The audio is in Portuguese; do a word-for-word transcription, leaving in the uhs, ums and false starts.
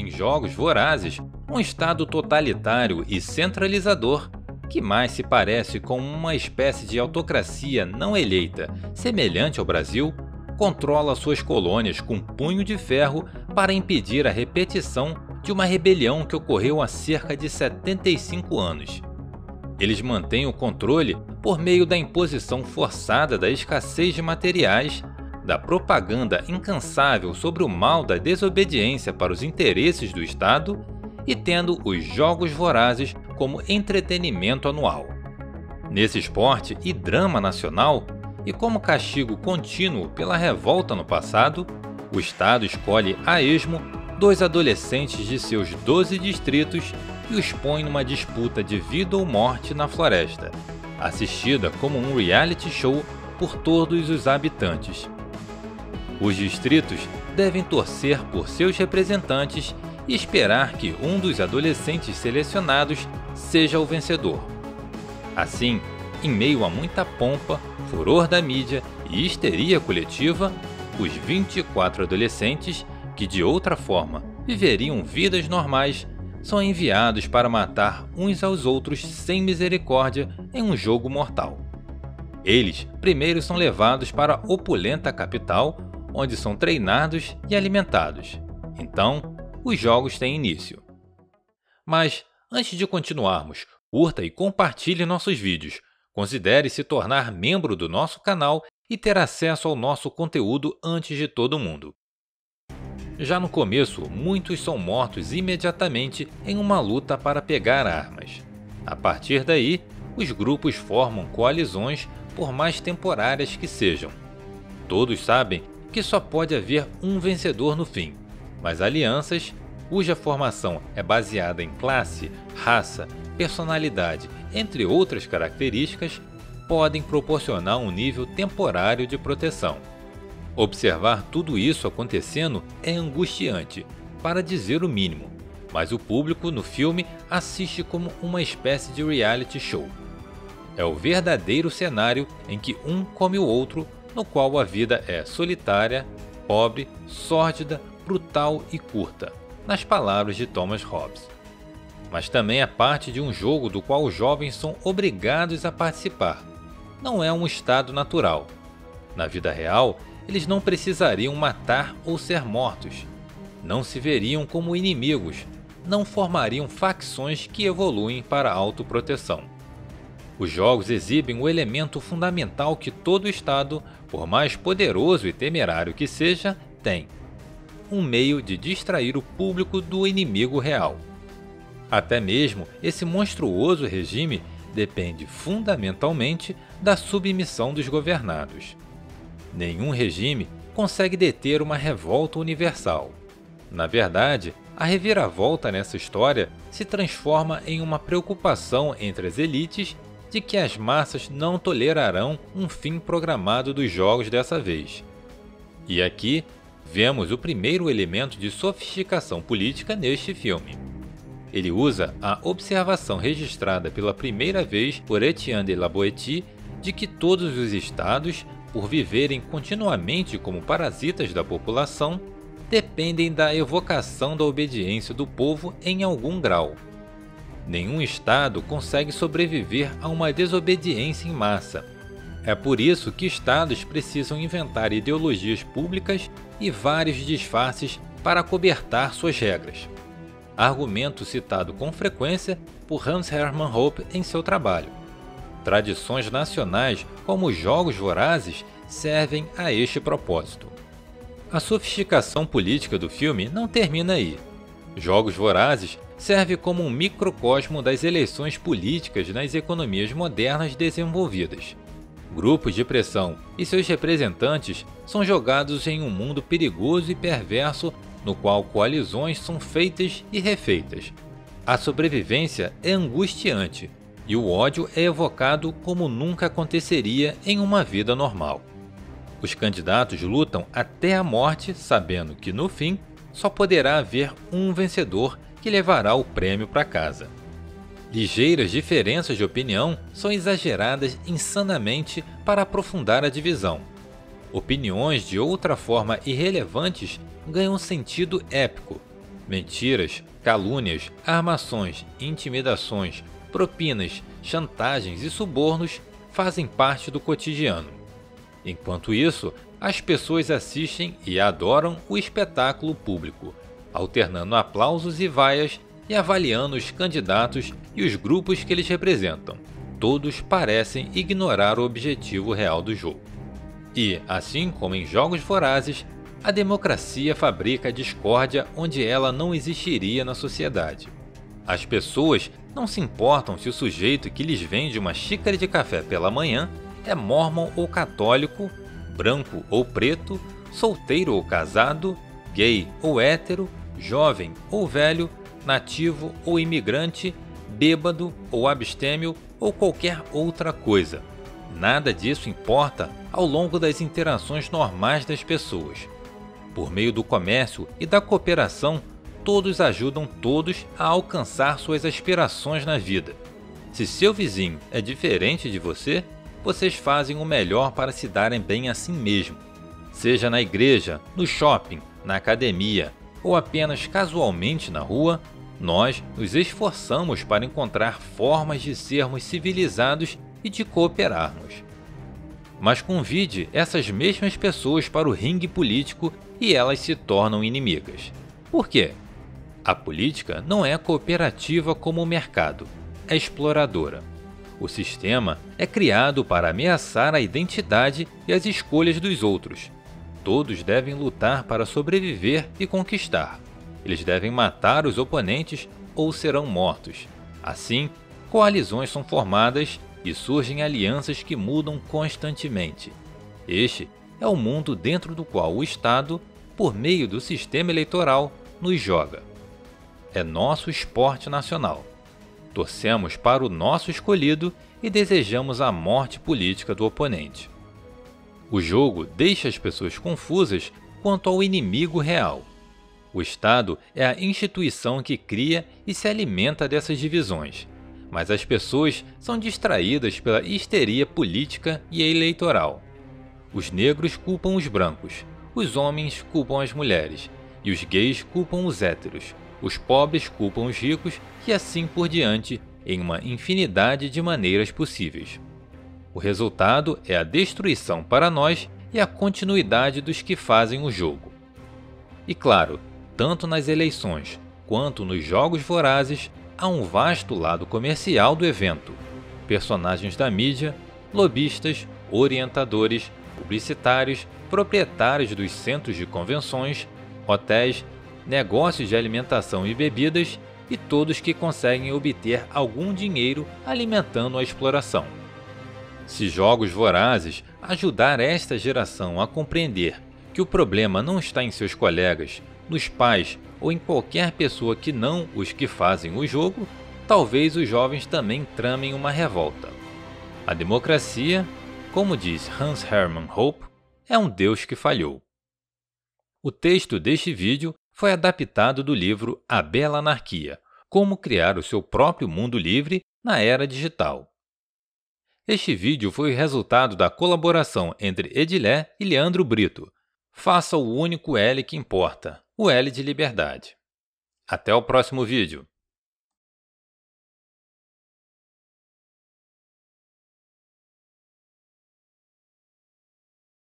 em Jogos Vorazes, um estado totalitário e centralizador que mais se parece com uma espécie de autocracia não eleita, semelhante ao Brasil, controla suas colônias com um punho de ferro para impedir a repetição de uma rebelião que ocorreu há cerca de setenta e cinco anos. Eles mantêm o controle por meio da imposição forçada da escassez de materiais, da propaganda incansável sobre o mal da desobediência para os interesses do Estado e tendo os Jogos Vorazes como entretenimento anual. Nesse esporte e drama nacional, e como castigo contínuo pela revolta no passado, o Estado escolhe a esmo dois adolescentes de seus doze distritos e os põe numa disputa de vida ou morte na floresta, assistida como um reality show por todos os habitantes. Os distritos devem torcer por seus representantes e esperar que um dos adolescentes selecionados seja o vencedor. Assim, em meio a muita pompa, furor da mídia e histeria coletiva, os vinte e quatro adolescentes, que de outra forma viveriam vidas normais, são enviados para matar uns aos outros sem misericórdia em um jogo mortal. Eles primeiro são levados para a opulenta capital, onde são treinados e alimentados. Então, os jogos têm início. Mas, antes de continuarmos, curta e compartilhe nossos vídeos. Considere se tornar membro do nosso canal e ter acesso ao nosso conteúdo antes de todo mundo. Já no começo, muitos são mortos imediatamente em uma luta para pegar armas. A partir daí, os grupos formam coalizões, por mais temporárias que sejam. Todos sabem que só pode haver um vencedor no fim, mas alianças, cuja formação é baseada em classe, raça, personalidade, entre outras características, podem proporcionar um nível temporário de proteção. Observar tudo isso acontecendo é angustiante, para dizer o mínimo, mas o público no filme assiste como uma espécie de reality show. É o verdadeiro cenário em que um come o outro, no qual a vida é solitária, pobre, sórdida, brutal e curta, nas palavras de Thomas Hobbes. Mas também é parte de um jogo do qual os jovens são obrigados a participar. Não é um estado natural. Na vida real, eles não precisariam matar ou ser mortos. Não se veriam como inimigos, não formariam facções que evoluem para a autoproteção. Os jogos exibem o elemento fundamental que todo Estado, por mais poderoso e temerário que seja, tem: um meio de distrair o público do inimigo real. Até mesmo esse monstruoso regime depende fundamentalmente da submissão dos governados. Nenhum regime consegue deter uma revolta universal. Na verdade, a reviravolta nessa história se transforma em uma preocupação entre as elites de que as massas não tolerarão um fim programado dos jogos dessa vez. E aqui vemos o primeiro elemento de sofisticação política neste filme. Ele usa a observação registrada pela primeira vez por Étienne de La Boétie de que todos os estados, por viverem continuamente como parasitas da população, dependem da evocação da obediência do povo em algum grau. Nenhum Estado consegue sobreviver a uma desobediência em massa. É por isso que Estados precisam inventar ideologias públicas e vários disfarces para acobertar suas regras. Argumento citado com frequência por Hans-Hermann Hoppe em seu trabalho. Tradições nacionais, como os Jogos Vorazes, servem a este propósito. A sofisticação política do filme não termina aí. Jogos Vorazes serve como um microcosmo das eleições políticas nas economias modernas desenvolvidas. Grupos de pressão e seus representantes são jogados em um mundo perigoso e perverso, no qual coalizões são feitas e refeitas. A sobrevivência é angustiante e o ódio é evocado como nunca aconteceria em uma vida normal. Os candidatos lutam até a morte, sabendo que, no fim, só poderá haver um vencedor que levará o prêmio para casa. Ligeiras diferenças de opinião são exageradas insanamente para aprofundar a divisão. Opiniões de outra forma irrelevantes ganham sentido épico, Mentiras, calúnias, armações, intimidações, propinas, chantagens e subornos fazem parte do cotidiano. Enquanto isso, as pessoas assistem e adoram o espetáculo público, alternando aplausos e vaias e avaliando os candidatos e os grupos que eles representam. Todos parecem ignorar o objetivo real do jogo. E, assim como em Jogos Vorazes, a democracia fabrica a discórdia onde ela não existiria na sociedade. As pessoas não se importam se o sujeito que lhes vende uma xícara de café pela manhã é mórmon ou católico, branco ou preto, solteiro ou casado, gay ou hétero, jovem ou velho, nativo ou imigrante, bêbado ou abstêmio ou qualquer outra coisa. Nada disso importa ao longo das interações normais das pessoas. Por meio do comércio e da cooperação, todos ajudam todos a alcançar suas aspirações na vida. Se seu vizinho é diferente de você, vocês fazem o melhor para se darem bem a si mesmo. Seja na igreja, no shopping, na academia ou apenas casualmente na rua, nós nos esforçamos para encontrar formas de sermos civilizados e de cooperarmos. Mas convide essas mesmas pessoas para o ringue político e elas se tornam inimigas. Por quê? A política não é cooperativa como o mercado, é exploradora. O sistema é criado para ameaçar a identidade e as escolhas dos outros. Todos devem lutar para sobreviver e conquistar. Eles devem matar os oponentes ou serão mortos. Assim, coalizões são formadas e surgem alianças que mudam constantemente. Este é o mundo dentro do qual o Estado, por meio do sistema eleitoral, nos joga. É nosso esporte nacional. Torcemos para o nosso escolhido e desejamos a morte política do oponente. O jogo deixa as pessoas confusas quanto ao inimigo real. O Estado é a instituição que cria e se alimenta dessas divisões, mas as pessoas são distraídas pela histeria política e eleitoral. Os negros culpam os brancos, os homens culpam as mulheres, e os gays culpam os héteros, os pobres culpam os ricos e assim por diante, em uma infinidade de maneiras possíveis. O resultado é a destruição para nós e a continuidade dos que fazem o jogo. E claro, tanto nas eleições quanto nos Jogos Vorazes, há um vasto lado comercial do evento. Personagens da mídia, lobistas, orientadores, publicitários, proprietários dos centros de convenções, hotéis, negócios de alimentação e bebidas e todos que conseguem obter algum dinheiro alimentando a exploração. Se Jogos Vorazes ajudar esta geração a compreender que o problema não está em seus colegas, nos pais ou em qualquer pessoa que não os que fazem o jogo, talvez os jovens também tramem uma revolta. A democracia, como diz Hans-Hermann Hoppe, é um Deus que falhou. O texto deste vídeo foi adaptado do livro A Bela Anarquia, Como Criar o Seu Próprio Mundo Livre na Era Digital. Este vídeo foi o resultado da colaboração entre Edilé e Leandro Brito. Faça o único L que importa, o L de liberdade. Até o próximo vídeo.